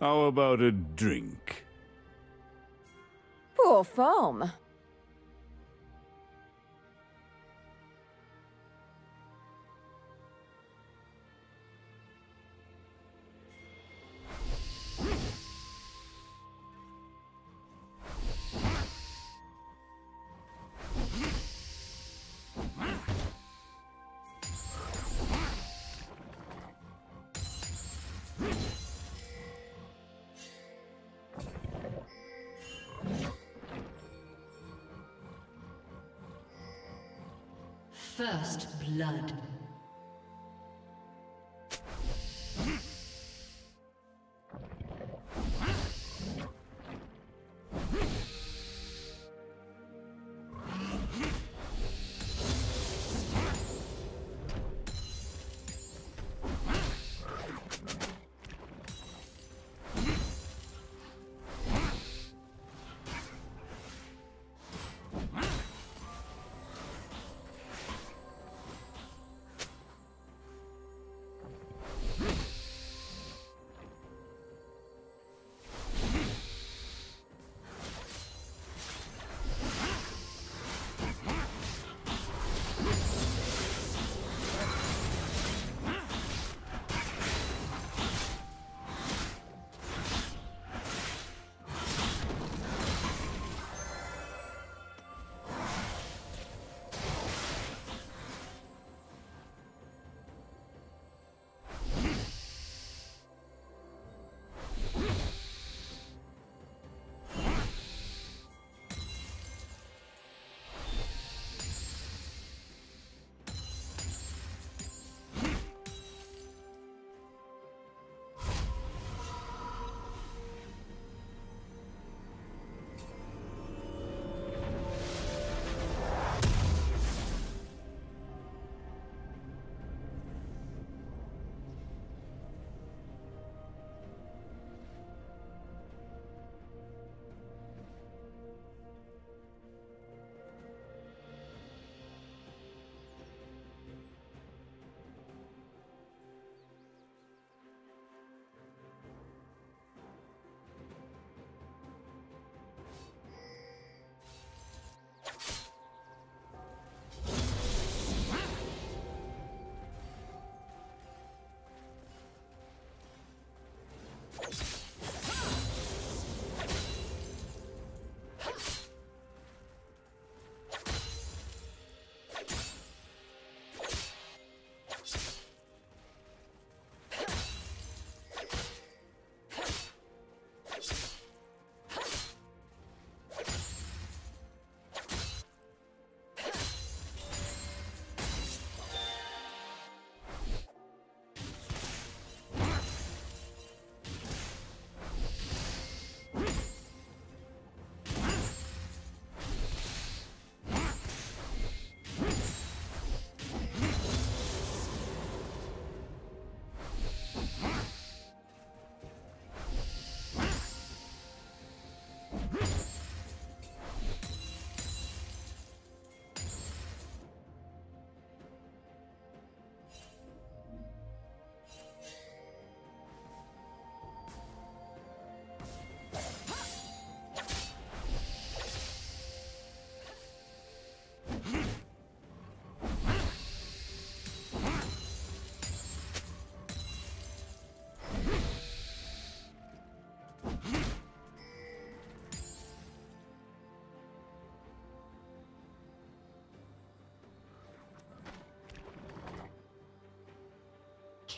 How about a drink? Poor form. First blood.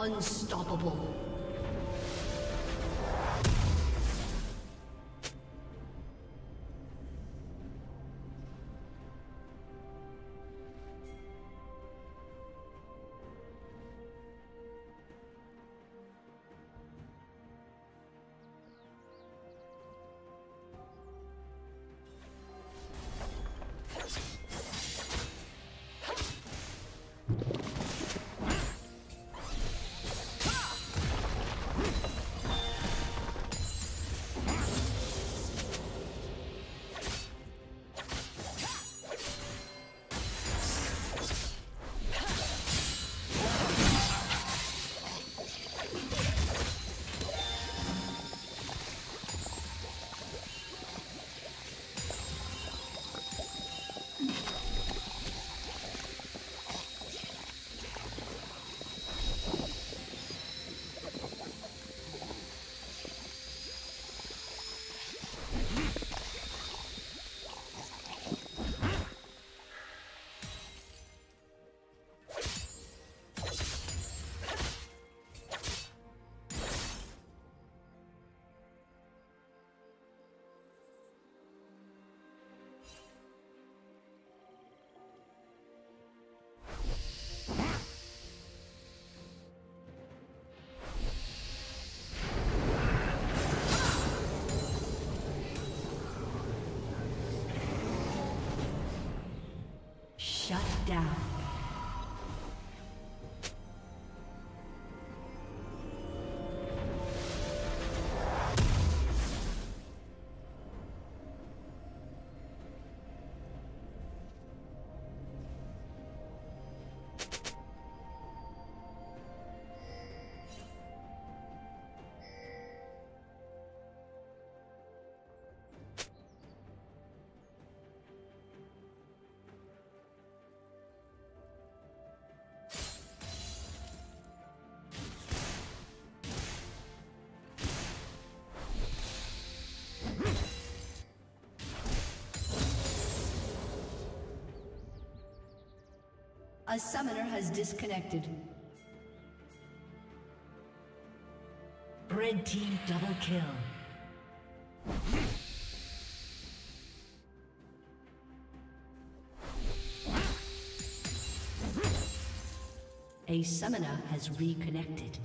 Unstoppable. Shut down. A summoner has disconnected. Red team double kill. A summoner has reconnected.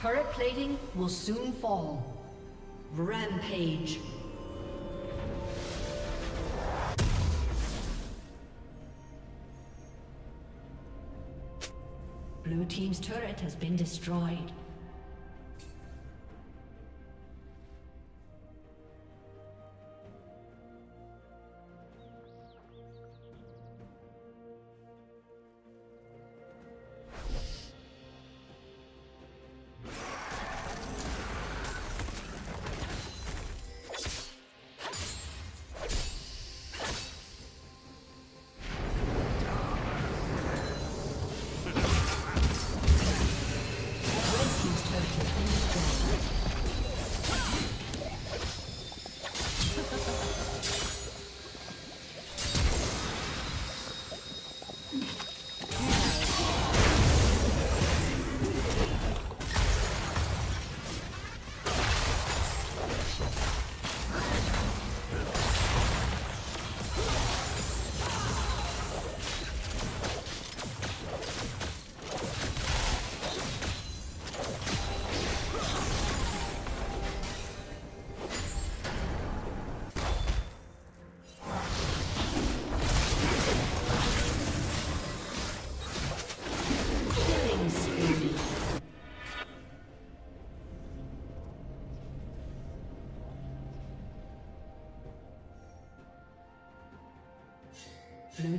Turret plating will soon fall. Rampage. Blue team's turret has been destroyed. Blue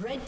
Red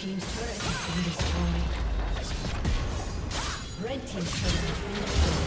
team's turret has been destroyed. Red team's turret has been destroyed.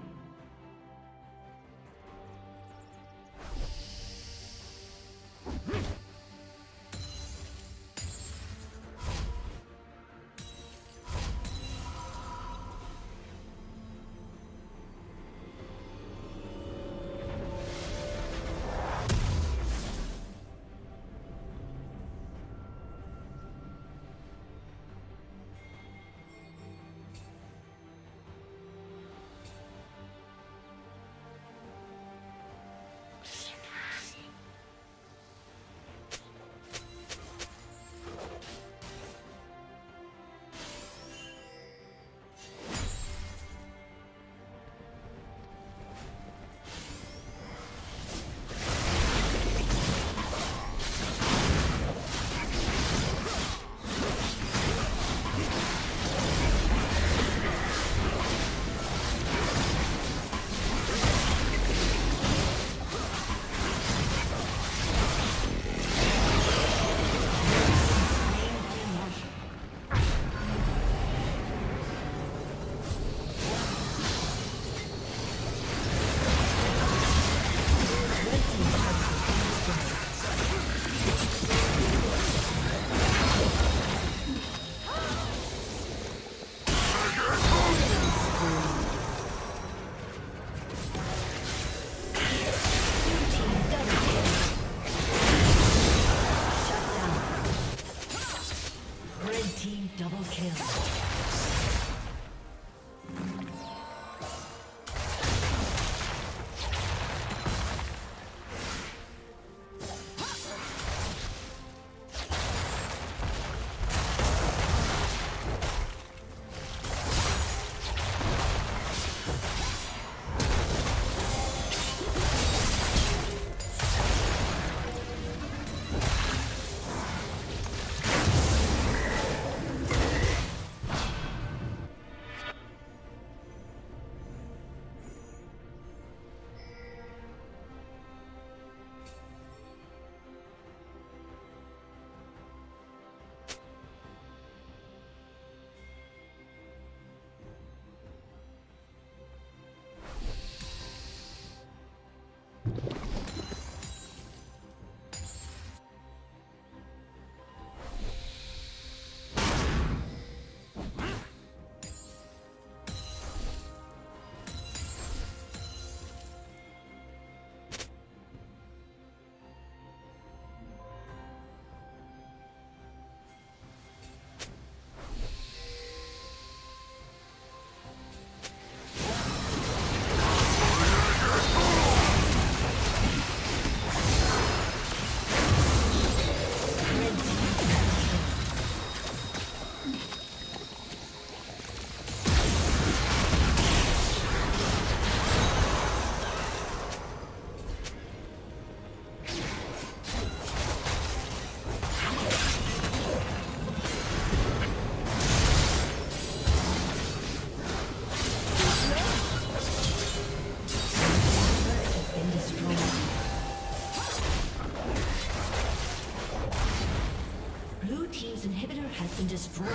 Destroyed.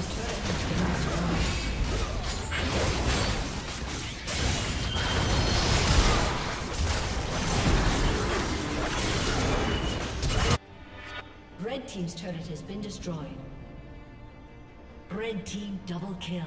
Red team's turret has been destroyed. Red team double kill.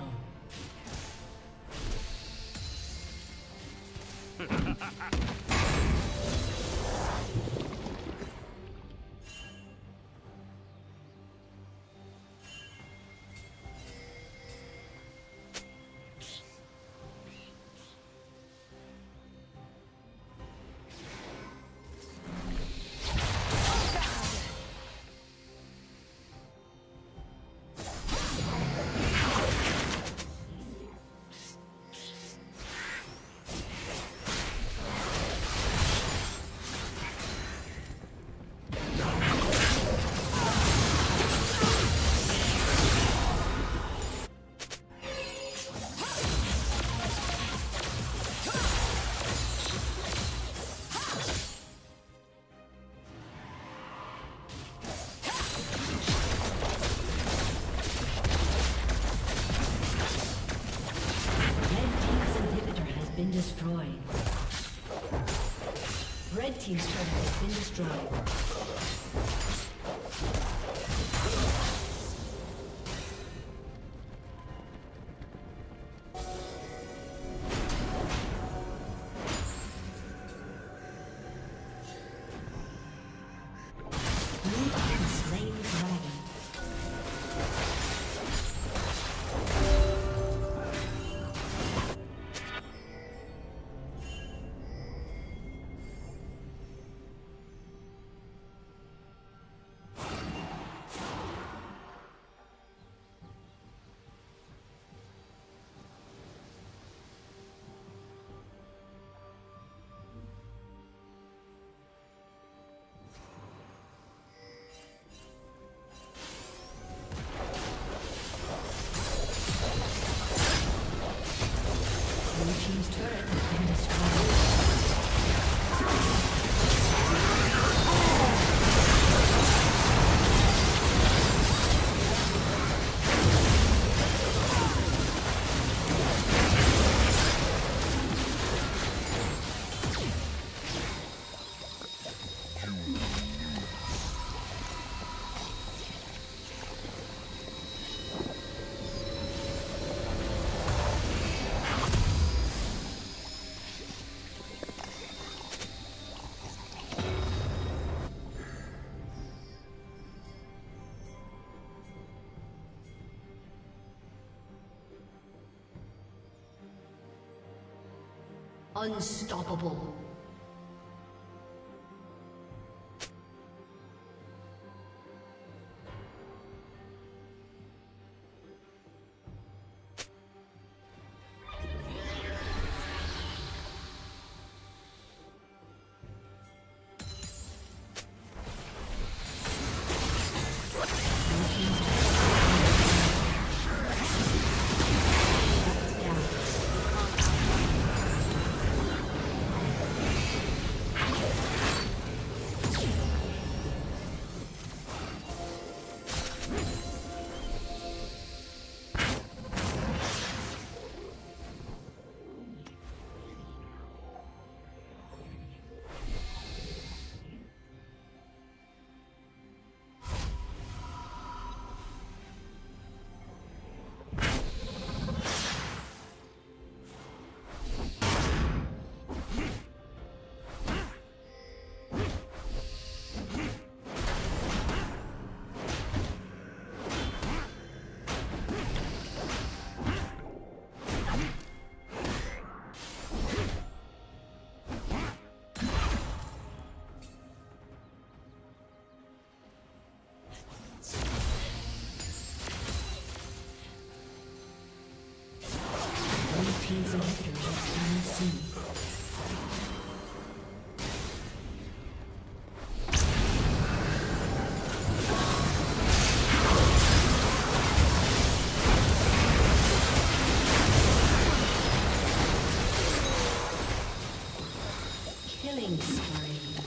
team's turret has been destroyed. Unstoppable. Killing spree.